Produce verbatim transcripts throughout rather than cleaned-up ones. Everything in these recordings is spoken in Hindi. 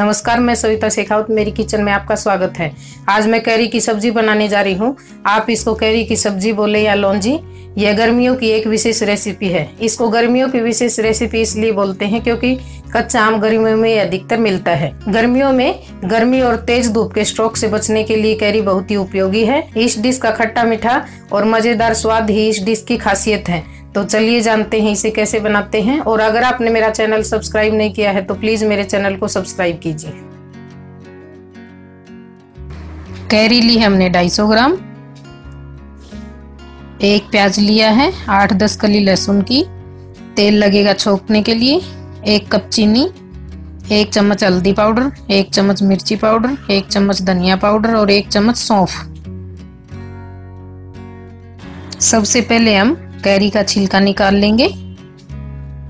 नमस्कार, मैं सविता शेखावत, मेरी किचन में आपका स्वागत है। आज मैं कैरी की सब्जी बनाने जा रही हूँ। आप इसको कैरी की सब्जी बोले या लौंजी, यह गर्मियों की एक विशेष रेसिपी है। इसको गर्मियों की विशेष रेसिपी इसलिए बोलते हैं क्योंकि कच्चा आम गर्मियों में अधिकतर मिलता है। गर्मियों में गर्मी और तेज धूप के स्ट्रोक से बचने के लिए कैरी बहुत ही उपयोगी है। इस डिश का खट्टा मीठा और मजेदार स्वाद ही इस डिश की खासियत है। तो चलिए जानते हैं इसे कैसे बनाते हैं। और अगर आपने मेरा चैनल सब्सक्राइब नहीं किया है तो प्लीज मेरे चैनल को सब्सक्राइब कीजिए। कैरी ली है हमने दो सौ पचास ग्राम, एक प्याज लिया है, आठ दस कली लहसुन की, तेल लगेगा छोंकने के लिए, एक कप चीनी, एक चम्मच हल्दी पाउडर, एक चम्मच मिर्ची पाउडर, एक चम्मच धनिया पाउडर और एक चम्मच सौंफ। सबसे पहले हम कैरी का छिलका निकाल लेंगे।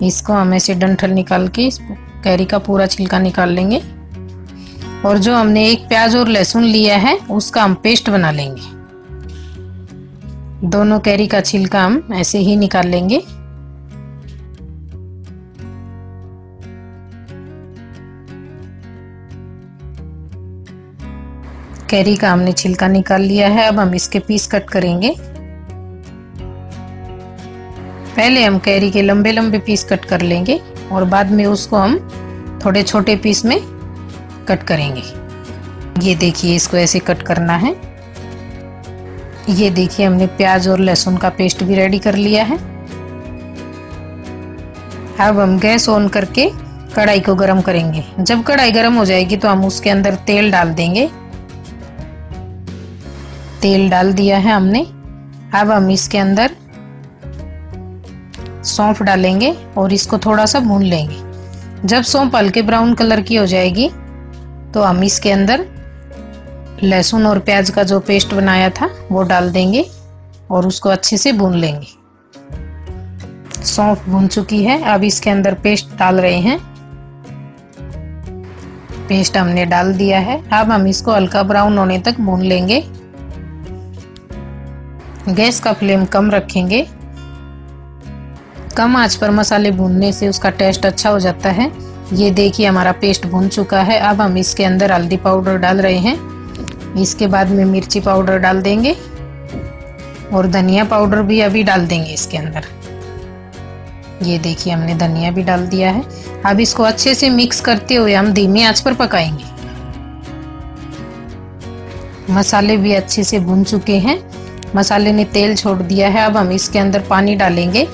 इसको हम ऐसे डंठल निकाल के कैरी का पूरा छिलका निकाल लेंगे। और जो हमने एक प्याज और लहसुन लिया है उसका हम पेस्ट बना लेंगे। दोनों कैरी का छिलका हम ऐसे ही निकाल लेंगे। कैरी का हमने छिलका निकाल लिया है। अब हम इसके पीस कट करेंगे। पहले हम कैरी के लंबे लंबे पीस कट कर लेंगे और बाद में उसको हम थोड़े छोटे पीस में कट करेंगे। ये देखिए, इसको ऐसे कट करना है। ये देखिए, हमने प्याज और लहसुन का पेस्ट भी रेडी कर लिया है। अब हम गैस ऑन करके कढ़ाई को गर्म करेंगे। जब कढ़ाई गर्म हो जाएगी तो हम उसके अंदर तेल डाल देंगे। तेल डाल दिया है हमने। अब हम इसके अंदर सौंफ डालेंगे और इसको थोड़ा सा भून लेंगे। जब सौंफ हल्के ब्राउन कलर की हो जाएगी तो हम इसके अंदर लहसुन और प्याज का जो पेस्ट बनाया था वो डाल देंगे और उसको अच्छे से भून लेंगे। सौंफ भून चुकी है। अब इसके अंदर पेस्ट डाल रहे हैं। पेस्ट हमने डाल दिया है। अब हम इसको हल्का ब्राउन होने तक भून लेंगे। गैस का फ्लेम कम रखेंगे। कम आंच पर मसाले भूनने से उसका टेस्ट अच्छा हो जाता है। ये देखिए, हमारा पेस्ट भून चुका है। अब हम इसके अंदर हल्दी पाउडर डाल रहे हैं। इसके बाद में मिर्ची पाउडर डाल देंगे और धनिया पाउडर भी अभी डाल देंगे इसके अंदर। ये देखिए, हमने धनिया भी डाल दिया है। अब इसको अच्छे से मिक्स करते हुए हम धीमी आंच पर पकाएंगे। मसाले भी अच्छे से भून चुके हैं। मसाले ने तेल छोड़ दिया है। अब हम इसके अंदर पानी डालेंगे।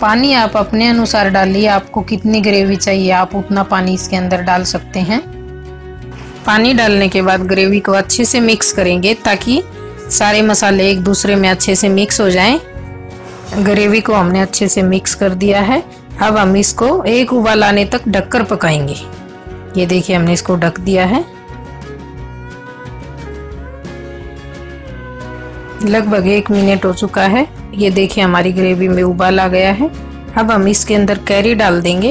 पानी आप अपने अनुसार डालिए। आपको कितनी ग्रेवी चाहिए आप उतना पानी इसके अंदर डाल सकते हैं। पानी डालने के बाद ग्रेवी को अच्छे से मिक्स करेंगे ताकि सारे मसाले एक दूसरे में अच्छे से मिक्स हो जाएं। ग्रेवी को हमने अच्छे से मिक्स कर दिया है। अब हम इसको एक उबाल आने तक ढककर पकाएंगे। ये देखिए, हमने इसको ढक दिया है। लगभग एक मिनट हो चुका है। ये देखिए, हमारी ग्रेवी में उबाल आ गया है। अब हम इसके अंदर कैरी डाल देंगे।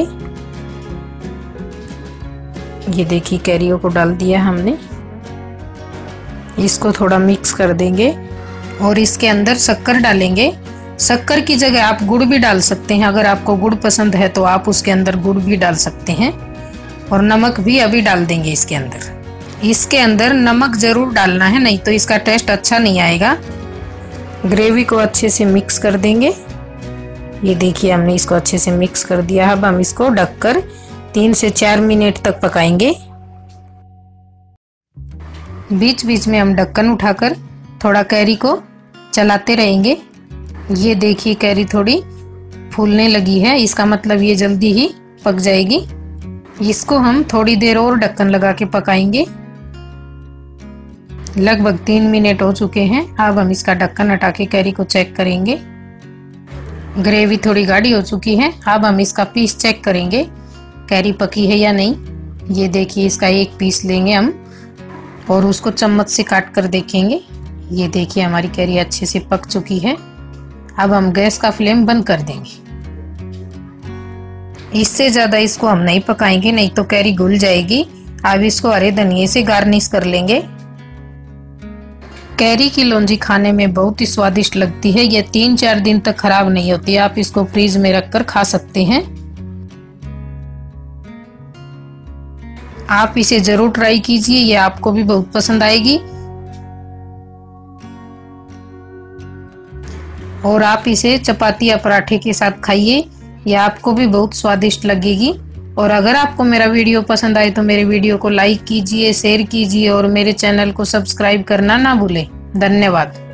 ये देखिए, कैरियों को डाल दिया हमने। इसको थोड़ा मिक्स कर देंगे और इसके अंदर शक्कर डालेंगे। शक्कर की जगह आप गुड़ भी डाल सकते हैं। अगर आपको गुड़ पसंद है तो आप उसके अंदर गुड़ भी डाल सकते हैं। और नमक भी अभी डाल देंगे इसके अंदर। इसके अंदर नमक जरूर डालना है, नहीं तो इसका टेस्ट अच्छा नहीं आएगा। ग्रेवी को अच्छे से मिक्स कर देंगे। ये देखिए, हमने इसको अच्छे से मिक्स कर दिया। अब हम इसको ढककर तीन से चार मिनट तक पकाएंगे। बीच बीच में हम ढक्कन उठाकर थोड़ा कैरी को चलाते रहेंगे। ये देखिए, कैरी थोड़ी फूलने लगी है। इसका मतलब ये जल्दी ही पक जाएगी। इसको हम थोड़ी देर और ढक्कन लगा के पकाएंगे। लगभग तीन मिनट हो चुके हैं। अब हम इसका ढक्कन हटा के कैरी को चेक करेंगे। ग्रेवी थोड़ी गाढ़ी हो चुकी है। अब हम इसका पीस चेक करेंगे, कैरी पकी है या नहीं। ये देखिए, इसका एक पीस लेंगे हम और उसको चम्मच से काट कर देखेंगे। ये देखिए, हमारी कैरी अच्छे से पक चुकी है। अब हम गैस का फ्लेम बंद कर देंगे। इससे ज़्यादा इसको हम नहीं पकाएंगे, नहीं तो कैरी घुल जाएगी। अब इसको हरे धनिए से गार्निश कर लेंगे। कैरी की लौंजी खाने में बहुत ही स्वादिष्ट लगती है। यह तीन चार दिन तक खराब नहीं होती। आप इसको फ्रीज में रखकर खा सकते हैं। आप इसे जरूर ट्राई कीजिए, ये आपको भी बहुत पसंद आएगी। और आप इसे चपाती या पराठे के साथ खाइए, ये आपको भी बहुत स्वादिष्ट लगेगी। और अगर आपको मेरा वीडियो पसंद आए तो मेरे वीडियो को लाइक कीजिए, शेयर कीजिए और मेरे चैनल को सब्सक्राइब करना ना भूलें। धन्यवाद।